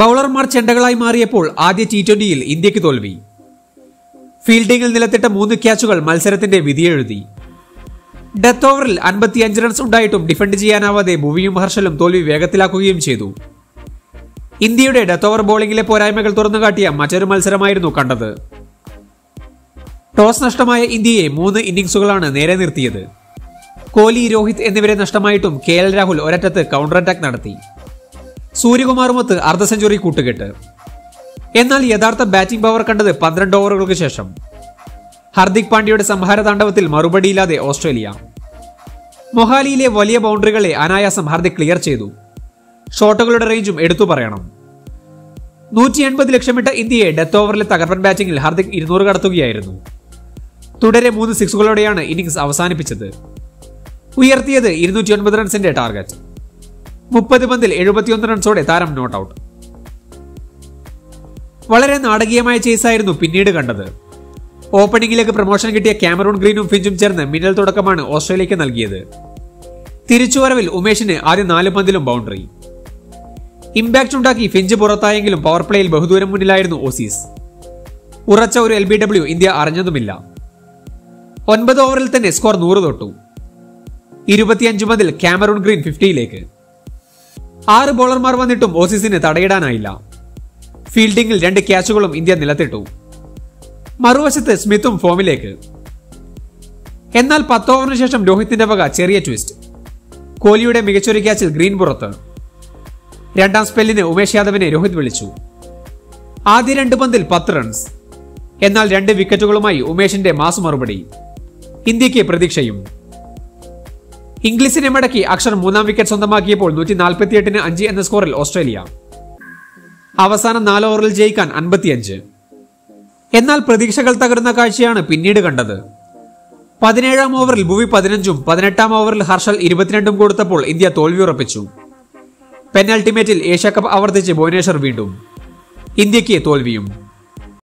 ബൌളർമാർ ചെണ്ടകളായി മാറിയപ്പോൾ ആദ്യ T20-യിൽ ഇന്ത്യക്ക് തോൽവി. ഫീൽഡിംഗിൽ നിലത്തിട്ട 3 ക്യാച്ചുകൾ മത്സരത്തിന്റെ വിധിയെഴുതി. ഡെത്ത് ഓവറിൽ 55 റൺസ് ഉണ്ടായിട്ടും ഡിഫൻഡ് ചെയ്യാനാവാതെ ഭുവിയും ഹർഷലും തോൽവി വേഗത്തിലാക്കുകയും ചെയ്തു. ഇന്ത്യയുടെ ഡെത്ത് ഓവർ ബോളിംഗിലെ പോരായ്മകൾ തുറന്നുകാട്ടിയ മറ്റൊരു മത്സരമായിരുന്നു കണ്ടത്. ടോസ് നഷ്ടമായ ഇന്ത്യയെ 3 ഇന്നിംഗ്സുകളാണ് നേരെ നിർത്തിയത്. കോഹ്ലി, രോഹിത് എന്നിവരെ നഷ്ടമായിട്ടും KL രാഹുൽ ഒരറ്റത്ത് കൗണ്ടർ അറ്റാക്ക് നടത്തി. സൂര്യകുമാറുമൊത്ത് അർദ്ധ സെഞ്ചുറി കൂട്ടുകെട്ട്. എന്നാൽ യഥാർത്ഥ ബാറ്റിംഗ് പവർ കണ്ടത് 12 ഓവറുകൾക്ക് ശേഷം. ഹർദിക് പാണ്ഡ്യയുടെ സംഹാരതാണ്ഡവത്തിൽ മറുപടിയില്ലാതെ ഓസ്ട്രേലിയ. മൊഹാലിയിലെ വലിയ ബൗണ്ടറികളെ അനായാസം ഹാർദിക് ക്ലിയർ ചെയ്തു. ഷോട്ടുകളുടെ റേഞ്ചും എടുത്തു പറയണം. 180 ലക്ഷ്യമിട്ട ഇന്ത്യയെ ഡെത്ത് ഓവറിലെ തകർപ്പൻ ബാറ്റിംഗിൽ ഹാർദിക് 200 കടത്തുകയായിരുന്നു. തുടരെ 3 സിക്സുകളോടെയാണ് ഇന്നിംഗ്സ് അവസാനിപ്പിച്ചത്. ഉയർത്തിയത് 209 റൺസിന്റെ ടാർഗറ്റ്. 30 പന്തിൽ 71 റൺസോടെ താരം നോട്ട് ഔട്ട്. വളരെ നാടകീയമായ ചേസായിരുന്നു പിന്നീട് കണ്ടത്. ഓപ്പണിംഗിലേക്ക് പ്രൊമോഷൻ കിട്ടിയ കാമറൂൺ ഗ്രീനും ഫിഞ്ചും ചേർന്ന് മിന്നൽ തുടക്കമാണ് ഓസ്ട്രേലിയക്ക് നൽകിയത്. തിരിച്ചുവരവിൽ ഉമേഷിന് ആദ്യം 4 പന്തിലും ബൗണ്ടറി. ഇംപാക്ട് ഉണ്ടാക്കി ഫിഞ്ച് പുറത്തായെങ്കിലും പവർ പ്ലേയിൽ ബഹുദൂരം മുന്നിലായിരുന്നു ഓസീസ്. ഉറച്ച ഒരു LBW ഇന്ത്യ അറിഞ്ഞതുമില്ല. 9 ഓവറിൽ തന്നെ സ്കോർ 100 തൊട്ടു. 25 പന്തിൽ കാമറൂൺ ഗ്രീൻ 50-യിലേക്ക്. 6 ബോളർമാർ വന്നിട്ടും ഓസീസിന് തടയിടാനായില്ല. ഫീൽഡിംഗിൽ 2 ക്യാച്ചുകളും ഇന്ത്യ നിലത്തിട്ടു. മറുവശത്ത് സ്മിത്തും ഫോമിലേക്ക്. എന്നാൽ 10 ഓവറിന് ശേഷം രോഹിത്തിന്റെ വക ചെറിയ ട്വിസ്റ്റ്. കോഹ്ലിയുടെ മികച്ചൊരു ക്യാച്ചിൽ ഗ്രീൻ പുറത്ത്. രണ്ടാം സ്പെല്ലിന് ഉമേഷ് യാദവിനെ രോഹിത് വിളിച്ചു. ആദ്യ 2 പന്തിൽ 10 റൺസ്. എന്നാൽ 2 വിക്കറ്റുകളുമായി ഉമേഷിന്റെ മാസ് മറുപടി. ഇന്ത്യക്ക് പ്രതീക്ഷയും. ഇംഗ്ലീഷിനെ മടക്കി അക്ഷർ 3-ാം വിക്കറ്റ് സ്വന്തമാക്കിയപ്പോൾ 148-5 എന്ന സ്കോറിൽ ഓസ്ട്രേലിയ. അവസാനം 4 ഓവറിൽ ജയിക്കാൻ 55. എന്നാൽ പ്രതീക്ഷകൾ തകരുന്ന കാഴ്ചയാണ് പിന്നീട് കണ്ടത്. 17-ാം ഓവറിൽ ഭുവി 15-ഉം 18-ാം ഓവറിൽ ഹർഷൽ 22-ഉം കൊടുത്തപ്പോൾ ഇന്ത്യ തോൽവിയുറപ്പിച്ചു. പെനൽറ്റിമേറ്റിൽ ഏഷ്യാകപ്പ് ആവർത്തിച്ച് ഭുവനേശ്വർ വീണ്ടും. ഇന്ത്യക്ക് തോൽവിയും.